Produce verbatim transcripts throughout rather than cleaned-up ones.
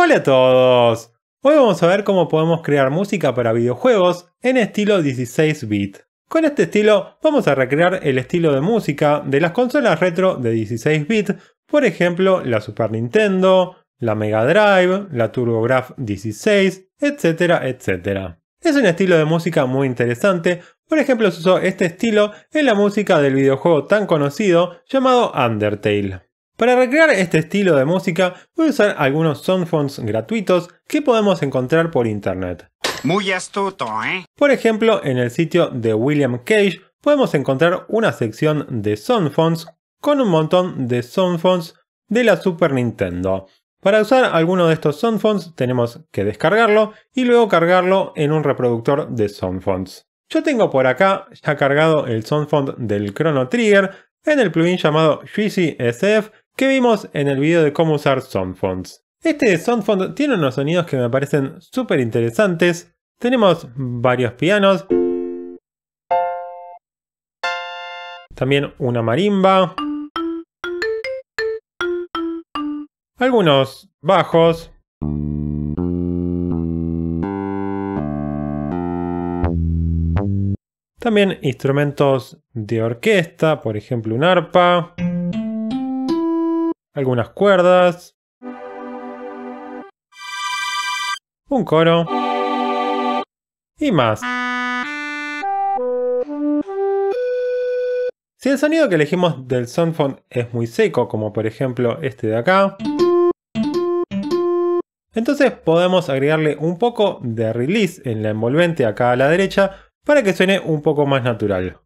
Hola a todos, hoy vamos a ver cómo podemos crear música para videojuegos en estilo dieciséis bit. Con este estilo vamos a recrear el estilo de música de las consolas retro de dieciséis bit, por ejemplo la Super Nintendo, la Mega Drive, la TurboGrafx dieciséis, etcétera, etcétera. Es un estilo de música muy interesante, por ejemplo se usó este estilo en la música del videojuego tan conocido llamado Undertale. Para recrear este estilo de música voy a usar algunos soundfonts gratuitos que podemos encontrar por internet. Muy astuto, ¿eh? Por ejemplo, en el sitio de William Kage podemos encontrar una sección de soundfonts con un montón de soundfonts de la Super Nintendo. Para usar alguno de estos soundfonts tenemos que descargarlo y luego cargarlo en un reproductor de soundfonts. Yo tengo por acá ya cargado el soundfont del Chrono Trigger en el plugin llamado G Z S F que vimos en el video de cómo usar soundfonts. Este soundfont tiene unos sonidos que me parecen súper interesantes. Tenemos varios pianos, también una marimba, algunos bajos, también instrumentos de orquesta, por ejemplo un arpa, algunas cuerdas, un coro y más. Si el sonido que elegimos del soundfont es muy seco, como por ejemplo este de acá, entonces podemos agregarle un poco de release en la envolvente acá a la derecha para que suene un poco más natural.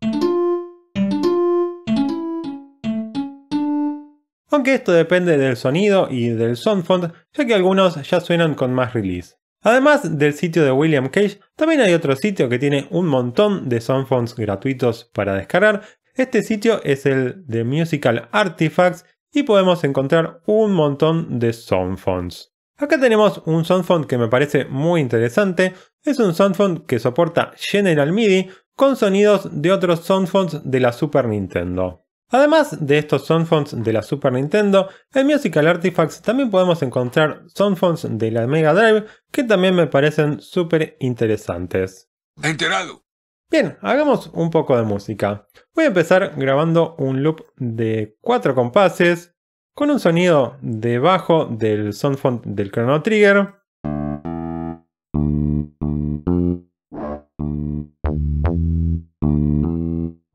Aunque esto depende del sonido y del soundfont, ya que algunos ya suenan con más release. Además del sitio de William Kage, también hay otro sitio que tiene un montón de soundfonts gratuitos para descargar. Este sitio es el de Musical Artifacts y podemos encontrar un montón de soundfonts. Acá tenemos un soundfont que me parece muy interesante. Es un soundfont que soporta General MIDI con sonidos de otros soundfonts de la Super Nintendo. Además de estos soundfonts de la Super Nintendo, en Musical Artifacts también podemos encontrar soundfonts de la Mega Drive que también me parecen súper interesantes. Enterado. Bien, hagamos un poco de música. Voy a empezar grabando un loop de cuatro compases con un sonido de bajo del soundfont del Chrono Trigger.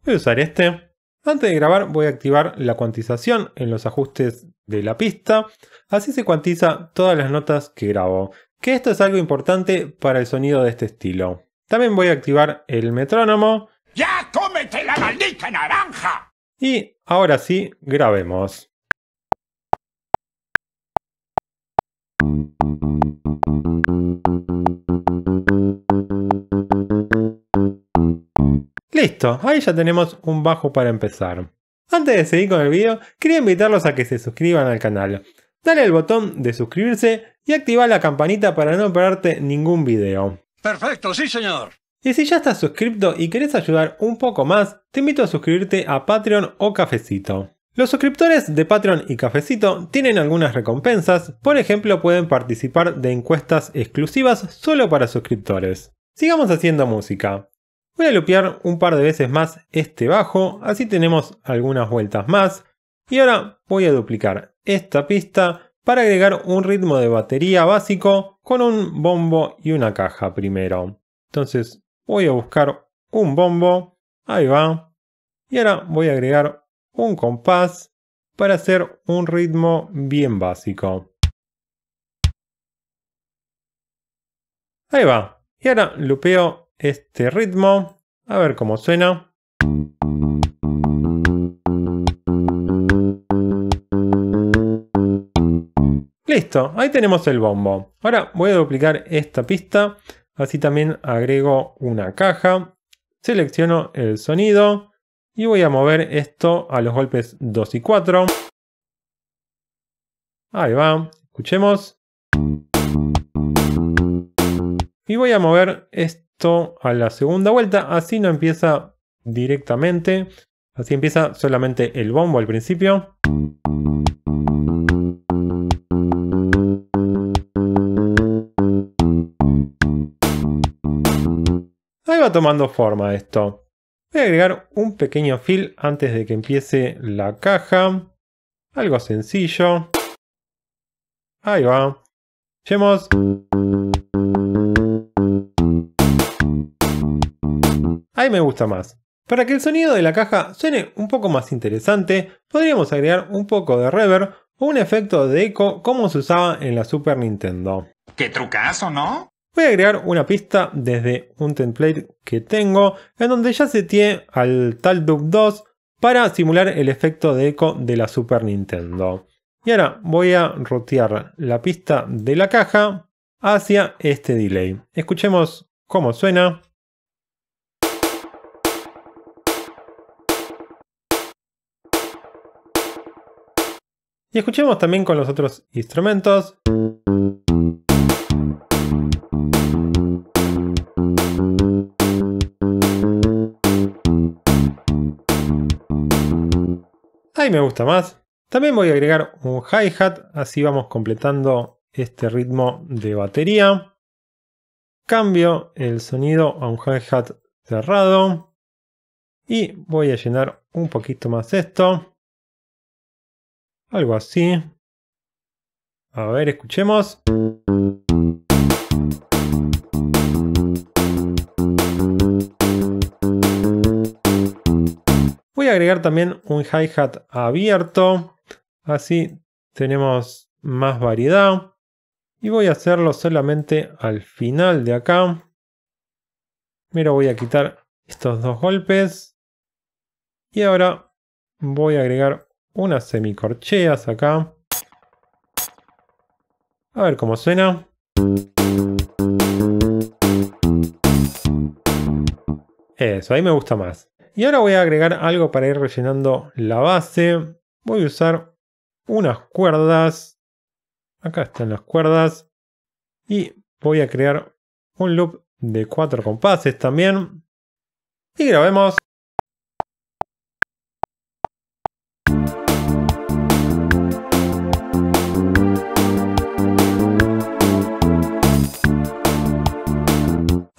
Voy a usar este. Antes de grabar voy a activar la cuantización en los ajustes de la pista, así se cuantiza todas las notas que grabo, que esto es algo importante para el sonido de este estilo. También voy a activar el metrónomo. ¡Ya cómete la maldita naranja! Y ahora sí, grabemos. Listo, ahí ya tenemos un bajo para empezar. Antes de seguir con el video, quería invitarlos a que se suscriban al canal. Dale al botón de suscribirse y activa la campanita para no perderte ningún video. ¡Perfecto, sí señor! Y si ya estás suscripto y querés ayudar un poco más, te invito a suscribirte a Patreon o Cafecito. Los suscriptores de Patreon y Cafecito tienen algunas recompensas, por ejemplo pueden participar de encuestas exclusivas solo para suscriptores. Sigamos haciendo música. Voy a loopear un par de veces más este bajo, así tenemos algunas vueltas más. Y ahora voy a duplicar esta pista para agregar un ritmo de batería básico con un bombo y una caja primero. Entonces voy a buscar un bombo, ahí va. Y ahora voy a agregar un compás para hacer un ritmo bien básico. Ahí va. Y ahora loopeo este ritmo, a ver cómo suena. Listo, ahí tenemos el bombo. Ahora voy a duplicar esta pista, así también agrego una caja, selecciono el sonido y voy a mover esto a los golpes dos y cuatro. Ahí va, escuchemos. Y voy a mover este a la segunda vuelta, así no empieza directamente, así empieza solamente el bombo al principio. va tomando forma esto. Voy a agregar un pequeño fill antes de que empiece la caja. Algo sencillo. Ahí va. Escuchemos. Ahí me gusta más. Para que el sonido de la caja suene un poco más interesante, podríamos agregar un poco de reverb o un efecto de eco como se usaba en la Super Nintendo. ¡Qué trucazo, ¿no? Voy a agregar una pista desde un template que tengo, en donde ya seteé al tal dub dos para simular el efecto de eco de la Super Nintendo. Y ahora voy a rotear la pista de la caja hacia este delay. Escuchemos cómo suena. Y escuchemos también con los otros instrumentos. Ahí me gusta más. También voy a agregar un hi-hat, así vamos completando este ritmo de batería. Cambio el sonido a un hi-hat cerrado. Y voy a llenar un poquito más esto. Algo así. A ver, escuchemos. Voy a agregar también un hi-hat abierto. Así tenemos más variedad. Y voy a hacerlo solamente al final de acá. Primero voy a quitar estos dos golpes. Y ahora voy a agregar unas semicorcheas acá. A ver cómo suena. Eso, ahí me gusta más. Y ahora voy a agregar algo para ir rellenando la base. Voy a usar unas cuerdas. Acá están las cuerdas. Y voy a crear un loop de cuatro compases también. Y grabemos.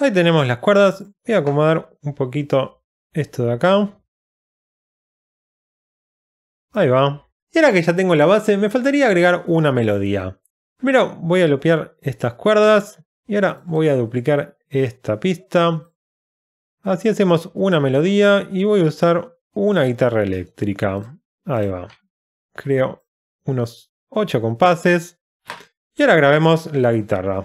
Ahí tenemos las cuerdas. Voy a acomodar un poquito esto de acá. Ahí va. Y ahora que ya tengo la base, me faltaría agregar una melodía. Primero voy a loopear estas cuerdas. Y ahora voy a duplicar esta pista. Así hacemos una melodía. Y voy a usar una guitarra eléctrica. Ahí va. Creo unos ocho compases. Y ahora grabemos la guitarra.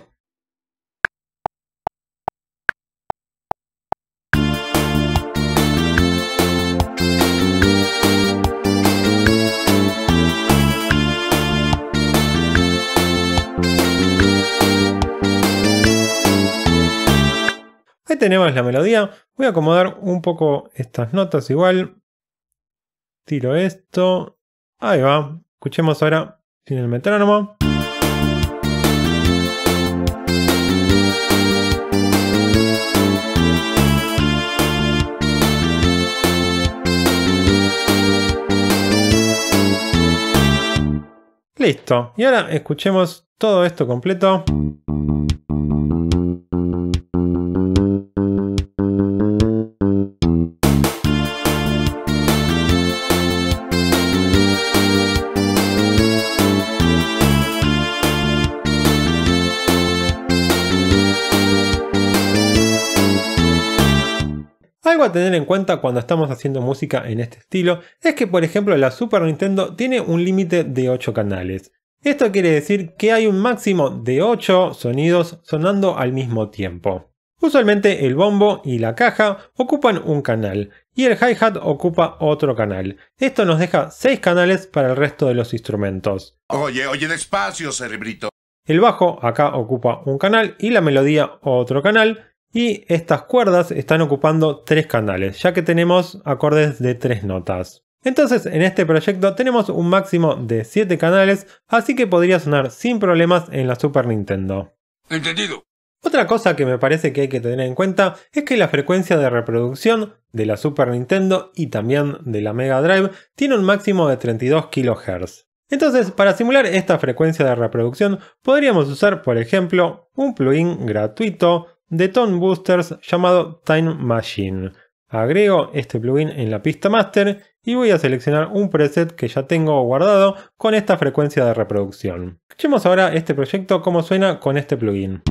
Ahí tenemos la melodía. Voy a acomodar un poco estas notas igual. Tiro esto. Ahí va. Escuchemos ahora sin el metrónomo. Listo. Y ahora escuchemos todo esto completo. Algo a tener en cuenta cuando estamos haciendo música en este estilo es que, por ejemplo, la Super Nintendo tiene un límite de ocho canales. Esto quiere decir que hay un máximo de ocho sonidos sonando al mismo tiempo. Usualmente el bombo y la caja ocupan un canal y el hi-hat ocupa otro canal. Esto nos deja seis canales para el resto de los instrumentos. Oye, oye, despacio, cerebrito. El bajo acá ocupa un canal y la melodía otro canal. Y estas cuerdas están ocupando tres canales, ya que tenemos acordes de tres notas. Entonces en este proyecto tenemos un máximo de siete canales, así que podría sonar sin problemas en la Super Nintendo. Entendido. Otra cosa que me parece que hay que tener en cuenta es que la frecuencia de reproducción de la Super Nintendo y también de la Mega Drive tiene un máximo de treinta y dos kilohertz. Entonces, para simular esta frecuencia de reproducción podríamos usar, por ejemplo, un plugin gratuito de Tone Boosters llamado Time Machine. Agrego este plugin en la pista master y voy a seleccionar un preset que ya tengo guardado con esta frecuencia de reproducción. Escuchemos ahora este proyecto cómo suena con este plugin.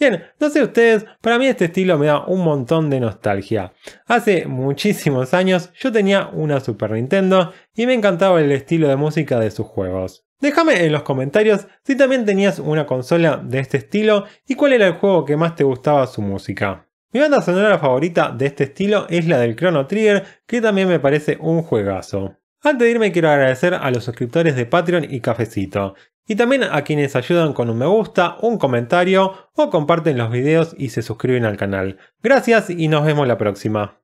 Bien, no sé ustedes, para mí este estilo me da un montón de nostalgia. Hace muchísimos años yo tenía una Super Nintendo y me encantaba el estilo de música de sus juegos. Déjame en los comentarios si también tenías una consola de este estilo y cuál era el juego que más te gustaba su música. Mi banda sonora favorita de este estilo es la del Chrono Trigger, que también me parece un juegazo. Antes de irme quiero agradecer a los suscriptores de Patreon y Cafecito. Y también a quienes ayudan con un me gusta, un comentario o comparten los videos y se suscriben al canal. Gracias y nos vemos la próxima.